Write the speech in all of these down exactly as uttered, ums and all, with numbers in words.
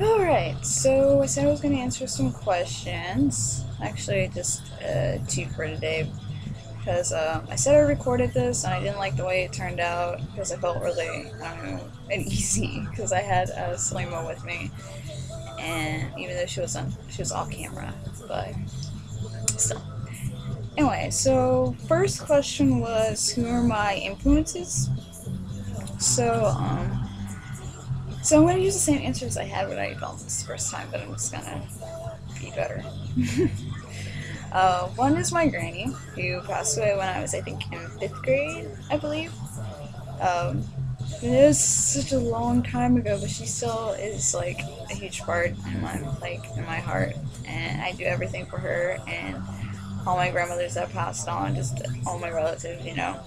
Alright, so I said I was going to answer some questions. Actually, just uh, two for today. Because um, I said I recorded this and I didn't like the way it turned out because I felt really, I don't know, uneasy because I had uh, Salima with me. And even though she was on, she was off camera, but still. Anyway, so first question was, who are my influences? So, um, so I'm going to use the same answers I had when I developed this first time, but I'm just going to be better. Uh, one is my granny, who passed away when I was, I think, in fifth grade, I believe. Um, it was such a long time ago, but she still is, like, a huge part in my, like, in my heart, and I do everything for her, and all my grandmothers that passed on, just all my relatives, you know.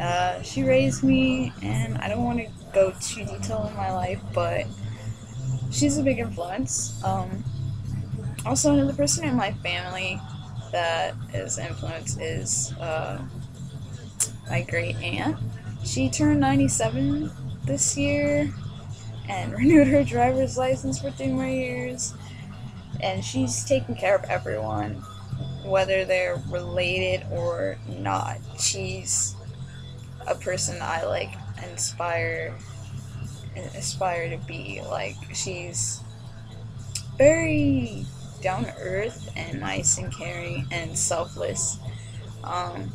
Uh, she raised me, and I don't want to go too detailed in my life, but she's a big influence. Um, Also, another person in my family that is influenced is uh, my great aunt. She turned ninety-seven this year and renewed her driver's license for three more years. And she's taking care of everyone, whether they're related or not. She's a person I like inspire, aspire to be. Like, she's very down to earth and nice and caring and selfless. Um,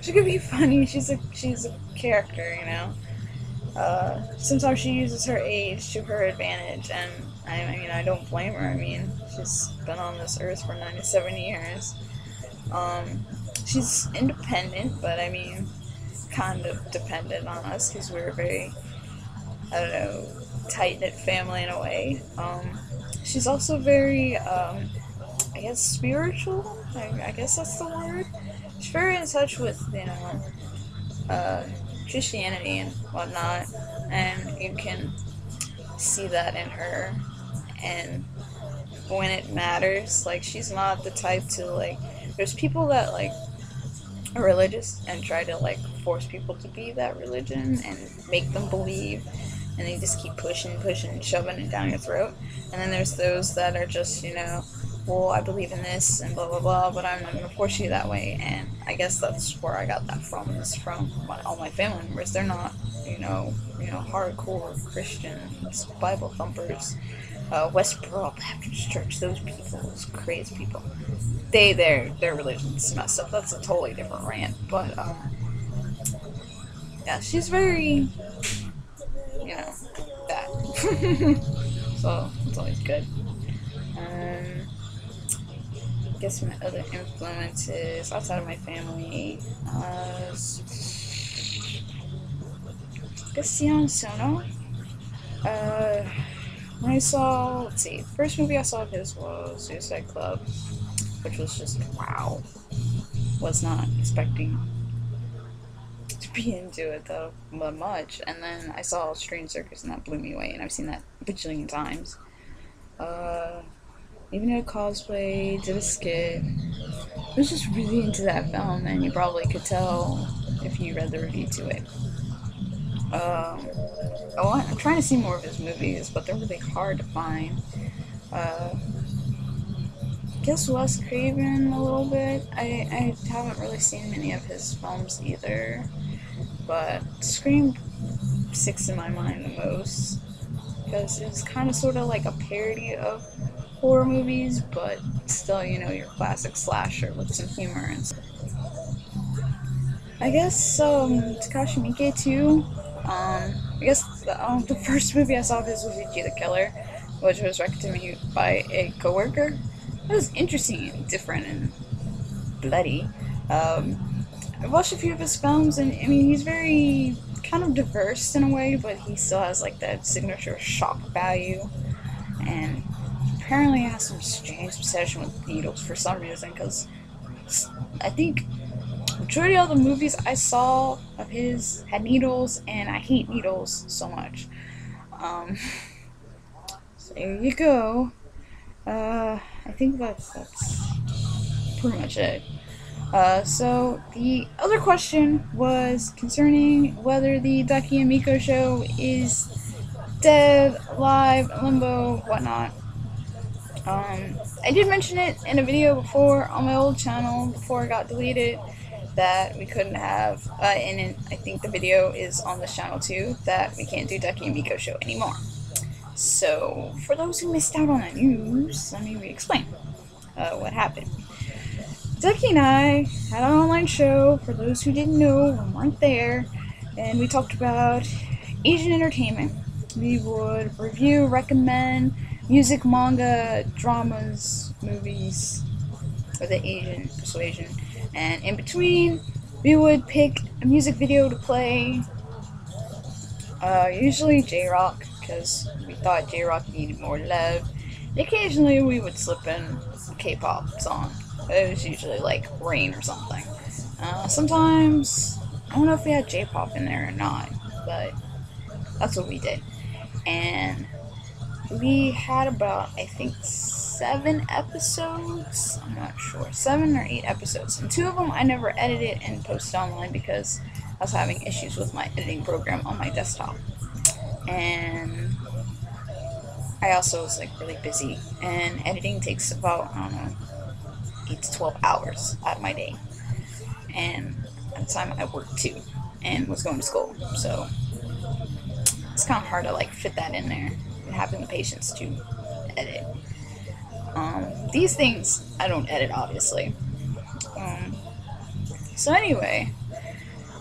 she could be funny. She's a she's a character, you know. Uh, sometimes she uses her age to her advantage, and I, I mean I don't blame her. I mean she's been on this earth for ninety-seven years. Um, she's independent, but I mean kind of dependent on us because we're a very I don't know tight knit family in a way. Um, She's also very, um, I guess, spiritual. I, I guess that's the word. She's very in touch with, you know, uh, Christianity and whatnot, and you can see that in her. And when it matters, like, she's not the type to, like, there's people that, like, are religious and try to, like, force people to be that religion and make them believe. And they just keep pushing, pushing, shoving it down your throat. And then there's those that are just, you know, well, I believe in this and blah, blah, blah, but I'm not going to force you that way. And I guess that's where I got that from, is from my, all my family members. They're not, you know, you know, hardcore Christians, Bible thumpers, uh, Westboro Baptist Church, those people, those crazy people. They, their, their religion's messed up. That's a totally different rant. But, um, yeah, she's very... you know, that. So, it's always good. Um, I guess my other influences outside of my family, uh, I guess Sion Sono. Uh, when I saw, let's see, the first movie I saw of his was Suicide Club, which was just, wow. Was not expecting into it though much, and then I saw Strange Circus and that blew me away, and I've seen that a bajillion times. Uh, even did a cosplay, did a skit. I was just really into that film, and you probably could tell if you read the review to it. Um, I want, I'm trying to see more of his movies, but they're really hard to find. Uh, I guess Wes Craven a little bit. I, I haven't really seen many of his films either. But Scream sticks in my mind the most because it's kind of sort of like a parody of horror movies, but still, you know, your classic slasher with some humor and stuff. I guess um, Takashi Miike too. Um, I guess the, um, the first movie I saw of his was Vicky the Killer, which was recommended to me by a coworker. It was interesting and different and bloody. Um, I've watched a few of his films, and I mean, he's very kind of diverse in a way, but he still has like that signature shock value. And apparently, he has some strange obsession with needles for some reason, because I think the majority of the movies I saw of his had needles, and I hate needles so much. Um, so there you go. Uh, I think that's that's pretty much it. Uh, so the other question was concerning whether the Ducky and Miko show is Dead, Live, Limbo, whatnot. Um, I did mention it in a video before on my old channel before it got deleted that we couldn't have, uh, and it, I think the video is on this channel too, that we can't do Ducky and Miko show anymore. So, for those who missed out on that news, let me re-explain uh, what happened. Ducky and I had an online show, for those who didn't know and weren't there, and we talked about Asian entertainment. We would review, recommend music, manga, dramas, movies, with the Asian persuasion, and in between, we would pick a music video to play, uh, usually J-Rock, because we thought J-Rock needed more love, and occasionally we would slip in a K-pop song. It was usually like Rain or something. Uh, sometimes, I don't know if we had J-pop in there or not, but that's what we did. And we had about, I think, seven episodes? I'm not sure. Seven or eight episodes. And two of them I never edited and posted online because I was having issues with my editing program on my desktop. And I also was like really busy. And editing takes about, I don't know, eight to twelve hours out of my day, and at the time I worked too and was going to school, so it's kind of hard to like fit that in there and having the patience to edit. Um, these things I don't edit, obviously. Um, so anyway,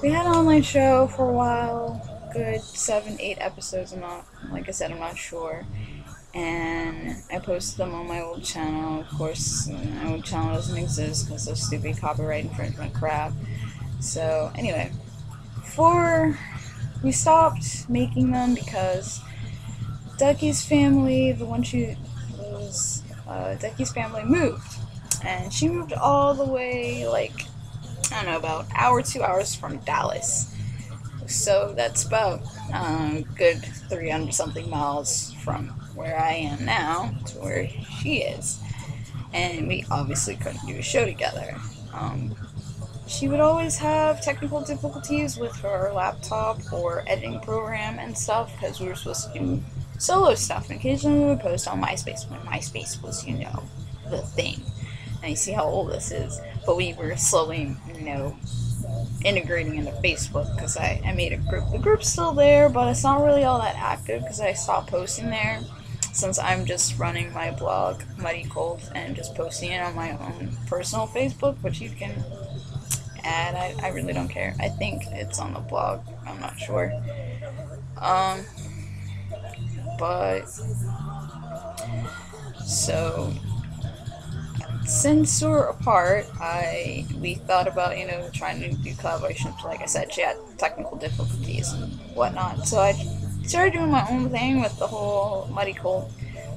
we had an online show for a while, good seven, eight episodes. I'm not, like I said, I'm not sure. And I posted them on my old channel. Of course, my old channel doesn't exist because of stupid copyright infringement crap. So, anyway, for we stopped making them because Ducky's family, the one she was, uh, Ducky's family moved. And she moved all the way, like, I don't know, about an hour, two hours from Dallas. So that's about um, good three hundred something miles from where I am now to where she is, and we obviously couldn't do a show together. Um, she would always have technical difficulties with her laptop or editing program and stuff because we were supposed to do solo stuff, and occasionally we would post on MySpace when MySpace was, you know, the thing. And you see how old this is, but we were slowly, you know, integrating into Facebook because I, I made a group. The group's still there, but it's not really all that active because I stopped posting there since I'm just running my blog, Muddy Cult, and just posting it on my own personal Facebook, which you can add. I, I really don't care. I think it's on the blog. I'm not sure. Um, but, so, since we're apart, I we thought about, you know, trying to do collaborations. Like I said, she had technical difficulties and whatnot, so I started doing my own thing with the whole Muddy Cult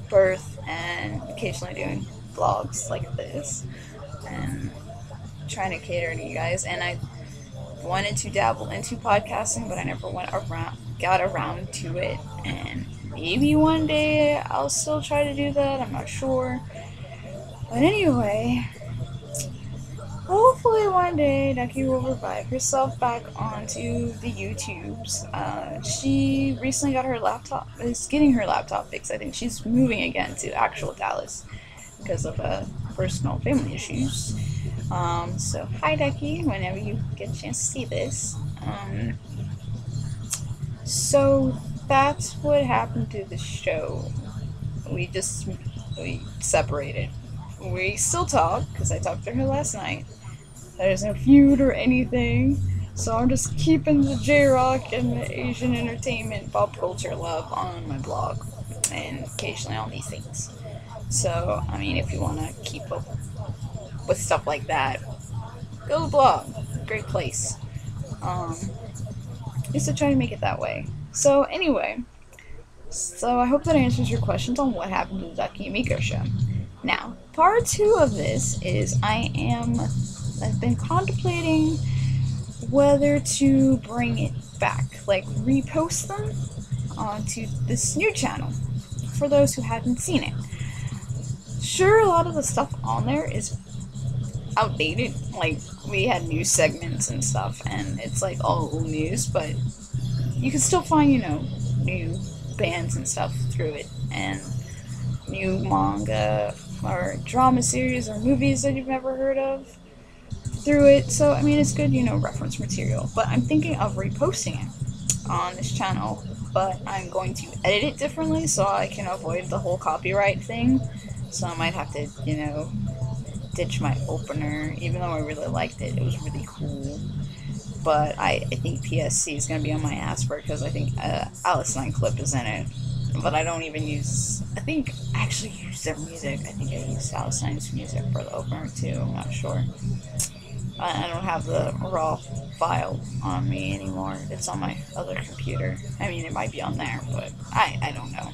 birth and occasionally doing vlogs like this and trying to cater to you guys. And I wanted to dabble into podcasting, but I never went around, got around to it, and maybe one day I'll still try to do that. I'm not sure. But anyway, hopefully one day Ducky will revive herself back onto the YouTubes. Uh, she recently got her laptop, is getting her laptop fixed. I think she's moving again to actual Dallas because of uh, personal family issues. Um, so hi Ducky, whenever you get a chance to see this. Um, so that's what happened to the show. We just, we separated. We still talk, because I talked to her last night. There's no feud or anything, so I'm just keeping the J-Rock and the Asian entertainment pop culture love on my blog, and occasionally on these things. So, I mean, if you want to keep up with stuff like that, go to the blog. Great place. Um, I used to try to make it that way. So, anyway, so I hope that answers your questions on what happened to the Ducky and Miko show. Now, part two of this is I am, I've been contemplating whether to bring it back, like repost them onto this new channel for those who haven't seen it. Sure, a lot of the stuff on there is outdated, like we had news segments and stuff, and it's like all old news, but you can still find, you know, new bands and stuff through it, and new manga or drama series or movies that you've never heard of through it. So I mean, it's good, you know, reference material. But I'm thinking of reposting it on this channel, but I'm going to edit it differently so I can avoid the whole copyright thing. So I might have to, you know, ditch my opener, even though I really liked it. It was really cool. But I, I think P S C is going to be on my ass for it, because I think uh, Alice Nine clip is in it. But I don't even use, I think I actually used their music. I think I used Alice Nine's music for the opener too, I'm not sure. I, I don't have the raw file on me anymore. It's on my other computer. I mean, it might be on there, but I, I don't know.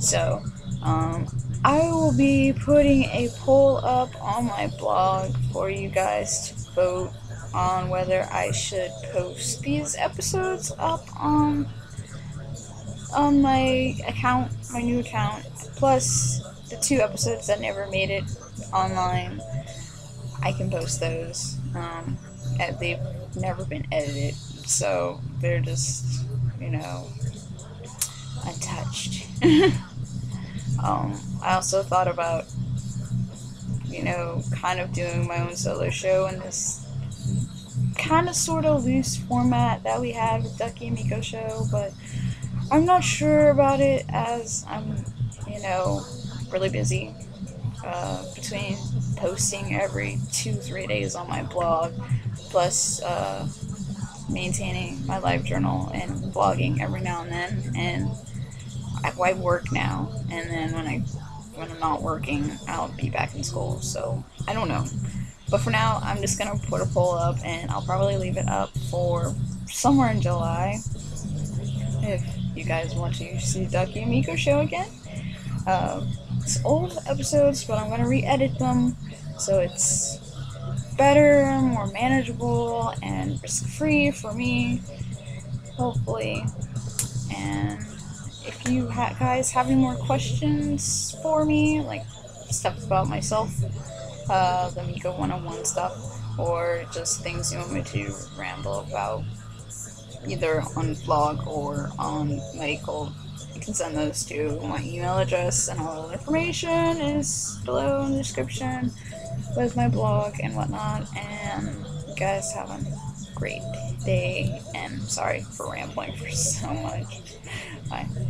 So, um... I will be putting a poll up on my blog for you guys to vote on whether I should post these episodes up on on my account, my new account, plus the two episodes that never made it online. I can post those. Um, and they've never been edited, so they're just, you know, untouched. Um, I also thought about, you know, kind of doing my own solo show in this kind of sort of loose format that we had with Ducky and Miko show, but I'm not sure about it, as I'm, you know, really busy uh, between posting every two, three days on my blog, plus uh, maintaining my live journal and blogging every now and then, and I work now, and then when I when I'm not working, I'll be back in school. So I don't know, but for now, I'm just gonna put a poll up, and I'll probably leave it up for somewhere in July. If you guys want to see Ducky and Miko show again, uh, it's old episodes, but I'm gonna re-edit them so it's better, more manageable, and risk-free for me, hopefully. And if you ha guys have any more questions for me, like stuff about myself, uh, the Miko one-on-one stuff, or just things you want me to ramble about, either on vlog or on Muddy Cult, you can send those to my email address, and all the information is below in the description with my blog and whatnot. And you guys have a great day, and sorry for rambling for so much. Bye.